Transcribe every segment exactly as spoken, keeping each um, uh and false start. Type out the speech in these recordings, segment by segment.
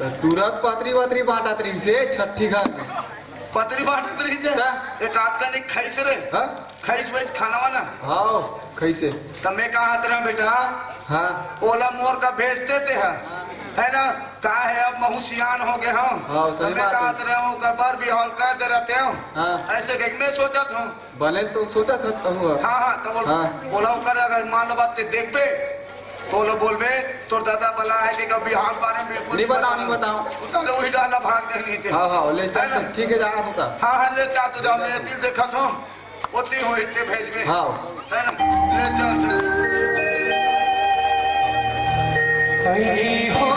तुरंत पतरी वतरी बांटत रही से छत्तीसगढ़ में पतरी बांटत रही से एक आदमी ने खाई से रे हां खाई से खाना वाला हां खाई से त मैं कहा तेरा बेटा हां ओला मोर का भेजते थे हां है ना का है अब महूसियान हो गए हम हां सही बात है कहत रहे हूं का बार बिहाव कर दे रहते हूं हां ऐसे के मैं सोचा था भले तो सोचा था कहूं हां हां तो ओला कर अगर मान लो बात देख पे तो लो बोल बे तोर दादा भला है लेकिन बिहाव बारे बिल्कुल नहीं बताओ नहीं बताओ चलो वही डाला भाग कर ली थे हां हां ले चल ठीक है जाना होता हां हां ले जा तू जा मेरे दिल देखा था ओती हो इतने भेज में हां है ना ले चल चल हई हो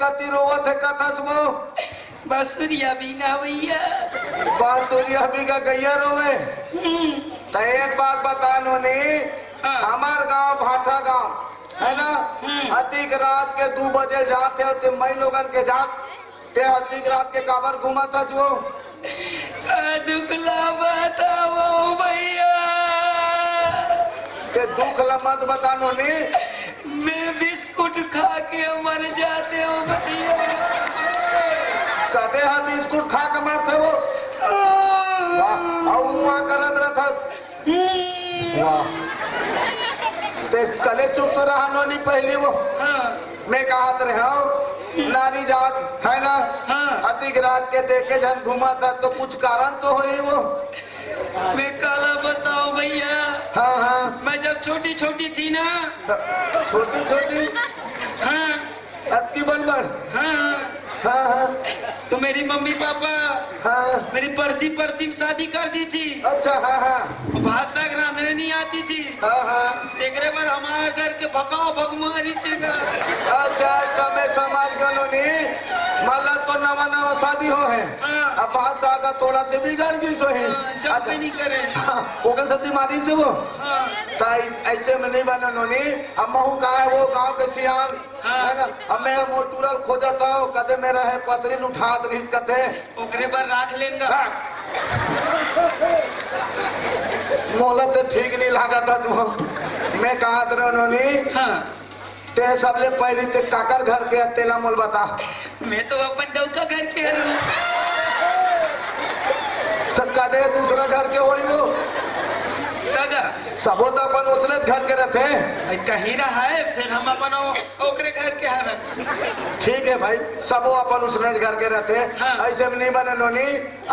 कति रोवत है कथा सुनो बासुरिया बिना भैया बासुरिया भी का गैया रोवे तो एक बात बतानो ने हमार गांव भाठा गांव है ना अधिक रात के दो बजे जाते होते मई लोगन के जात ते अधिक रात के काबर घुमाता जो दुखला बताओ भैया के दुखला मत बतानो ने मैं बिस्कुट खा के मर जाते हो भैया कदे हम बिस्कुट खा के मरते हो और हुआ करत रहता वाह ते कले चुप तो रहा नो नहीं पहले वो मैं कहत रहा हूं नारी जात है ना अधिक रात के देखे जन घुमा था तो कुछ कारण तो हो ही वो मैं काला बताओ भैया हाँ हाँ मैं जब छोटी छोटी थी ना छोटी छोटी हाँ आपकी बनबर हाँ हाँ हाँ तो मेरी मम्मी पापा हाँ मेरी पर्दी पर्दी शादी कर दी थी अच्छा हाँ हाँ भाषा ग्रामीण नहीं आती थी हाँ हाँ देखने पर हमारे घर के भगाओ भगमारी थे का अच्छा अच्छा मैं समाज गलों ने माला तो नवा नवा शादी हो है अब भाषा का थोड़ा से बिगाड़ गई सो है जब नहीं करे वो कल सती मारी से वो ताई ऐसे में नहीं बना नोनी अब महू कहाँ है वो गांव के सियाम है ना अब मैं वो टूरल खोजा था वो कदे मेरा है पत्री लुटा दरिस कते उगरे पर राख लेंगा मोलत ठीक नहीं लगा था तुम मैं कहाँ तेरे नोनी ते सबले पहले ते काकर घर के तेला मोल बता मैं तो अपन डौका घर के हूं तक्का दे दूसरा घर के होई लो तगा सबो त अपन उसले घर के रहते हैं कहीं ना है फिर हम अपन ओकरे घर के हैं ठीक है भाई सबो अपन उसले घर के रहते हैं ऐसे में नहीं बने नोनी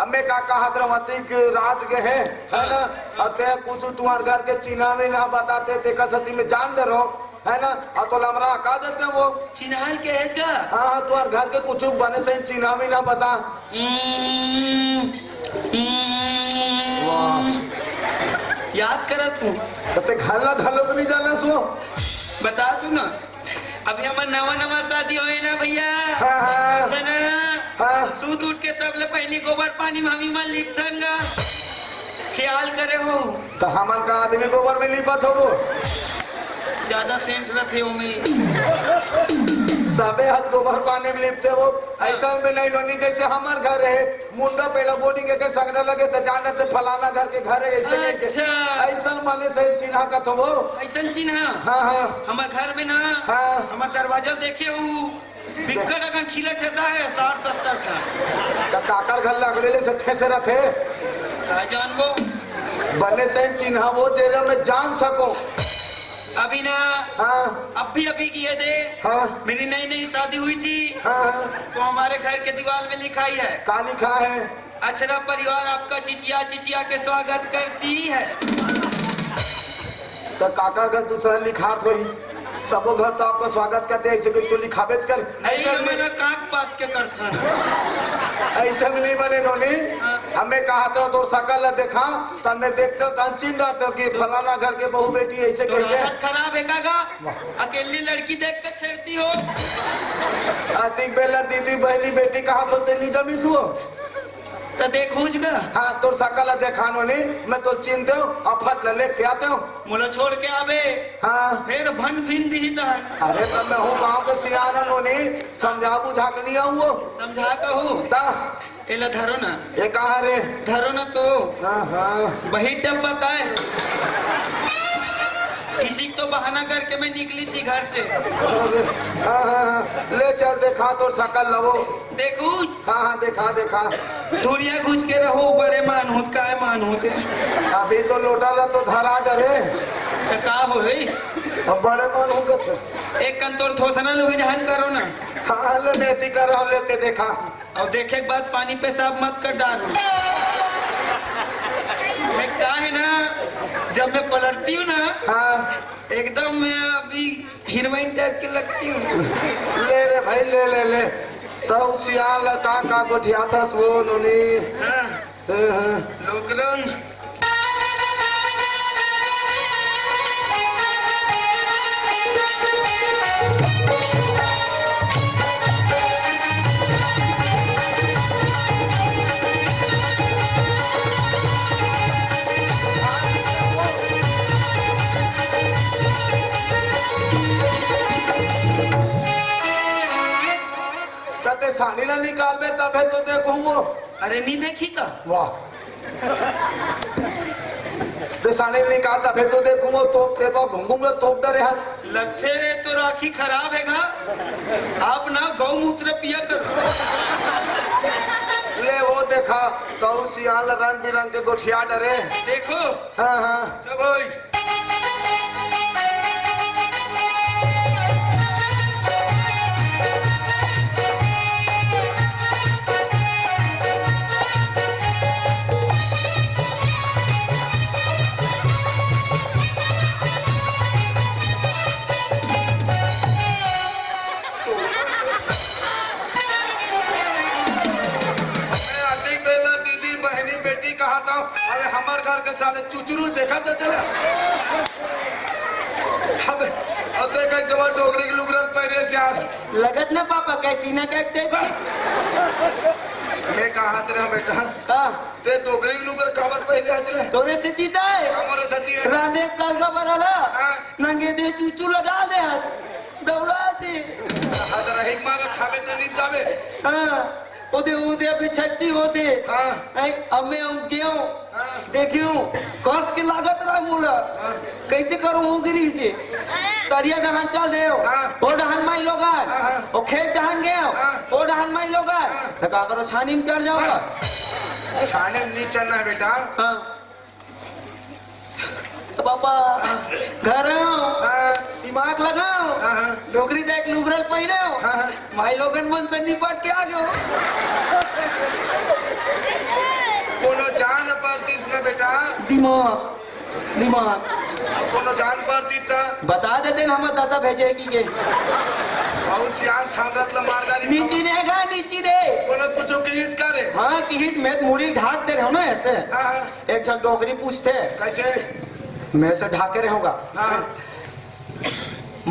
अम्मे काका हदरवसी की रात के है है ना अते कुछ तुम्हार घर के चिन्ह में ना बताते देखा सती में जान दे रहो है ना अब तो लमरा का देते हैं वो चिन्हाल के है इसका हाँ हाँ तुम्हार घर के कुछ बने से चिन्हा भी ना बता याद करा तू तो घर ला घर लोग नहीं जाना सो बता सुना अभी हमारे नवा नवा शादी होए ना भैया हाँ हाँ हाँ सूत उठ के सबले पहली गोबर पानी मावी मां लिपसंगा ख्याल करे हो तो हमारे का आदमी गोबर में लिपत हो वो ज्यादा सेंस न थे उम्मी सबे हाथ गोबर पानी में लिपते हो ऐसा में नहीं लोनी जैसे हमार घर है मुंडा पहला बोलेंगे के संगना लगे तो जाना तो फलाना घर के घर है ऐसे अच्छा। ऐसा माने से चिन्हा का तो वो ऐसा चिन्हा हाँ हाँ हमारे घर में ना हाँ हमारे दरवाजा देखे हो बिकट अकन खिला ठेसा है साठ सत्तर ठा काकर घर लगड़े ले सठे से रथे का जानबो बने से चिन्ह वो जेरा में जान सको अभी ना हाँ। अभी अभी किए थे हाँ। मेरी नई नई शादी हुई थी हाँ। तो हमारे घर के दीवार में लिखा ही है का लिखा है अक्षरा परिवार आपका चिचिया चिचिया के स्वागत करती है तो काका घर दूसरा लिखा तो सबो घर तो आपका स्वागत करते ऐसे कोई तो लिखावट कर ऐसे मैंने काक बात के करता ऐसे नहीं बने नोनी हमें कहा था तो सकल देखा तो मैं देखता तंचिन रहता कि फलाना घर के बहू बेटी ऐसे कर गए खराब है काका अकेली लड़की देख के छेड़ती हो आतिक बेला दीदी बहनी बेटी कहा बोलते नहीं जमीन हुआ तो देखो जगा हां तो सकल देखा नोनी मैं तो चिंता हूं अफत ले के आता हूं मोला छोड़ के आवे हां फिर भन भिन दी त अरे तो मैं हूं गांव के सियाना नोनी समझा बुझा के नहीं आऊं वो समझा के हूं ता एला धरो ना ए कहा रे धरो ना तो हां हां वही तब बताए किसी तो बहाना करके मैं निकली थी घर से हां हां ले चल देखा तोर सकल लवो देखू हां हां देखा देखा धुरिया घुस के रहो बड़े मान होत काय मान होते अभी तो लोटा ला तो धरा डरे त का होई अब बड़े मान हो गछ एक कन तोर थोथना लुई ढान करो ना हां ले नेती कर रहो लेते देखा और देखे के बाद पानी पे साफ मत कर डालो मैं का है ना जब मैं पलटती हूँ ना हाँ एकदम मैं अभी हीरोइन टाइप की लगती हूँ ले रे भाई ले ले ले तो सियाल का का गोठिया था सो नोनी हाँ हाँ लोकलन सानी ना निकाल बे तब है तो देखूं वो अरे नहीं देखी का वाह तो सानी निकाल तब है तो देखूं वो तो तेरे पास घूमूंगा तो डरे हैं लगते रे तो राखी खराब है ना आप ना गौमूत्र पिया करो ले वो देखा तो सियाल रंग बिरंग के गोठिया डरे देखो हाँ हाँ चलो साले चुचुरू देखा था तेरा अब अब तो एक जवान डोगरी के लुगरन पहने से यार लगत ना पापा कहती ना कहते मैं कहा तेरा बेटा का ते डोगरी के लुगर कावर पहले आजले तोरे सती ताए हमरे सती राधे साल का बराला नंगे दे चुचू लगा दे दौड़ा थी हजर हिम्मा का खावे नहीं जावे हां उदे उदे अभी छट्टी होते हां अब मैं हम क्यों देखियो कस के लागत रहा मोला कैसे करूं उगरी से तरिया गहन चल देओ ओ डहन माई लोगा ओ खेत डहन गयो ओ डहन माई लोगा त का करो छानी में चढ़ जाओ छाने में नहीं चलना है बेटा हां पापा घर आओ दिमाग लगाओ डोगरी देख लुगरल पहिरे हो माई लोगन मन से निपट के आ गयो कोनो जान पड़ती इसमें बेटा दिमाग दिमाग कोनो जान पड़ती था बता देते ना हम दादा भेजे की के और सियान सांगत ल मार डाली नीचे रहेगा नीचे रे कोनो कुछ के हिस करे हां कि हिस में मुड़ी ढाक दे रहो ना ऐसे एक जन डोगरी पूछते कैसे मैं से ढाके रहूंगा हां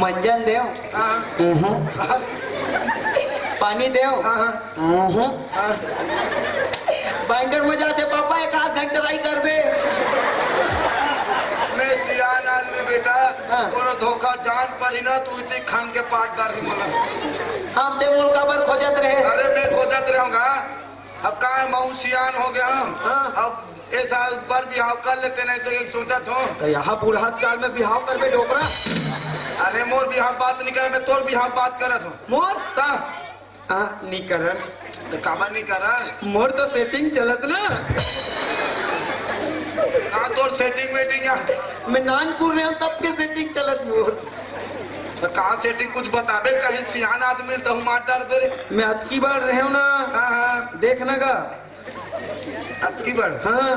मंजन देओ हां पानी देओ हां हां बैंकर में जाते पापा एक आध घंटा राई करबे मैं सियान आदमी बेटा कोनो धोखा जान पर ना तू इतनी खान के पाटदार ही मोला हम दे मोल काबर खोजत रहे अरे मैं खोजत रहूंगा अब काहे मऊ सियान हो गया हम अब ए साल पर बिहाव कर लेते नहीं सके सोचत हो यहाँ बुढ़ात काल में बिहाव कर बे डोकरा। अरे मोर बिहाव बात नहीं करे मैं तोर बिहाव बात करत हूँ। मोर का आ नहीं करन तो कामा नहीं करन मोर तो सेटिंग चलत ना ना तोर सेटिंग मीटिंग या मैं नानपुर रहे तब के सेटिंग चलत मोर तो कहाँ सेटिंग कुछ बताबे कहीं सियान आदमी तो हम डर दे मैं अतकी बार रहे हूँ ना। हाँ हाँ देखना का अबकी बार हाँ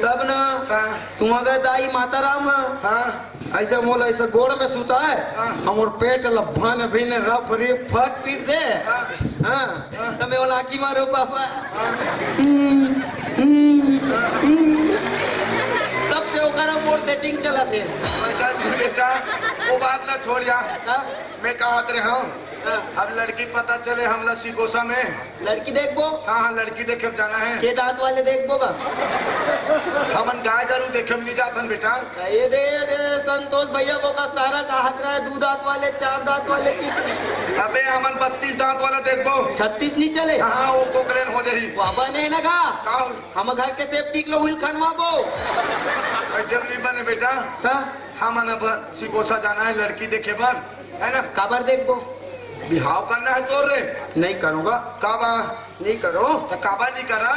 तब ना हाँ। तुम अगर दाई माता राम हाँ ऐसा मोल ऐसा गोड़ में सुता है हमार हाँ। पेट लब्भा न भी न रफ रे फट पीट दे हाँ, हाँ। तब मैं वो लाकी मारो पापा हाँ। हुँ, हुँ, हुँ। तब से ओकरा मोर सेटिंग चला थे वो बात ना छोड़ यार हाँ? मैं कहते रहा हूँ अब लड़की पता चले हम लस्सी गोसा में लड़की देखो हाँ हाँ लड़की देखे जाना है के दांत वाले देखो बा हमन गाय जरूर देखे नहीं जातन बेटा ये दे दे संतोष भैया वो का सारा कहत रहा है दो दांत वाले चार दांत वाले की अबे हमन बत्तीस दांत वाला देखो छत्तीस नहीं चले हाँ वो कोकलेन हो जाही बाबा ने ना कहा हम घर के सेफ्टी के लोग खनवाबो जब नहीं बने बेटा हमन अब सिकोसा जाना है लड़की देखे पर है ना काबर देखो बिहाव करना है तो रे नहीं करूँगा काबा नहीं करो तो काबा नहीं करा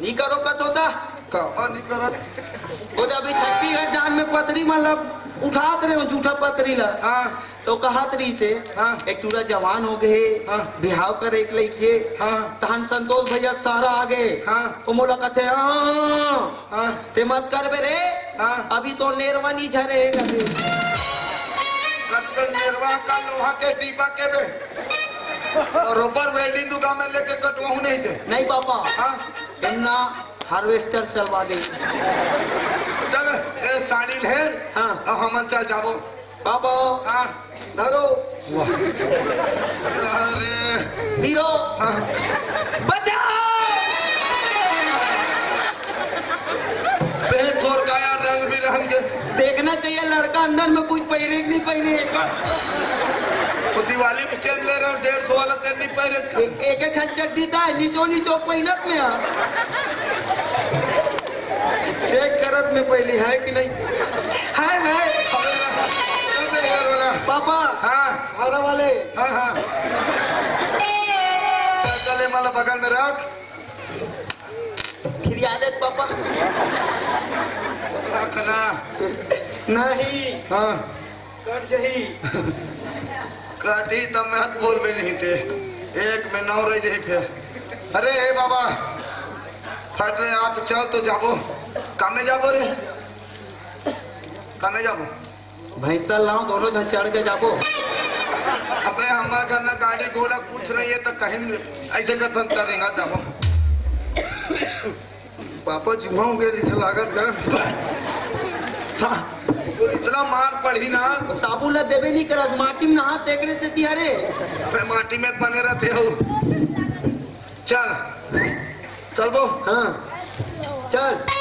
नहीं करो कत होता काबा नहीं करो वो तो अभी छत्तीसगढ़ जान में पतरी मतलब उठाते रहे झूठा पतरी ला हाँ तो कहतरी से हाँ एक टूरा जवान हो गए हाँ बिहाव कर एक लड़की हाँ तहन संतोष भैया सारा आ गए हाँ वो मोला कहते हाँ हाँ ते मत कर बे रे हाँ अभी तो नेरवा नहीं झरे निर्वाह का लोहा के डीबा के बे और ऊपर वेल्डिंग दुकान में लेके कटवाऊ नहीं थे नहीं पापा हाँ इन्ना हार्वेस्टर चलवा दे चल ये साड़ी है हाँ अब हम चल जाओ पापा हाँ धरो अरे धीरो हाँ बचाओ बेहतर काया रंग भी रंग देखना चाहिए लड़का अंदर में कुछ पहने नहीं पहने तो दिवाली में चल ले रहा डेढ़ सौ वाला तेल नहीं पहने एक एक खन चट देता है नीचो नीचो पहनत में आ चेक करत में पहली है कि नहीं है है पापा हाँ हरा वाले हाँ हाँ चले माला बगल में रख फिर यादें पापा रखना नहीं हाँ कर जही काटी तो मैं हथ बोल भी नहीं थे एक में नौ रह जही थे अरे हे बाबा फट रहे हाथ चल तो जाबो कामे जाबो रे कामे जाबो भैंसा लाओ दोनों जन चढ़ के जाबो अबे हमारा करना गाड़ी घोड़ा कुछ नहीं है तो कहीं ऐसे कथन करेगा जाबो पापा जुमाऊंगे जिसे लागत कर इतना मार पड़ी ना साबुन ला देवे नहीं करा माटी में नहा तेकरे से दिया रे मैं माटी में बने रहते हो चल चल बो हाँ चल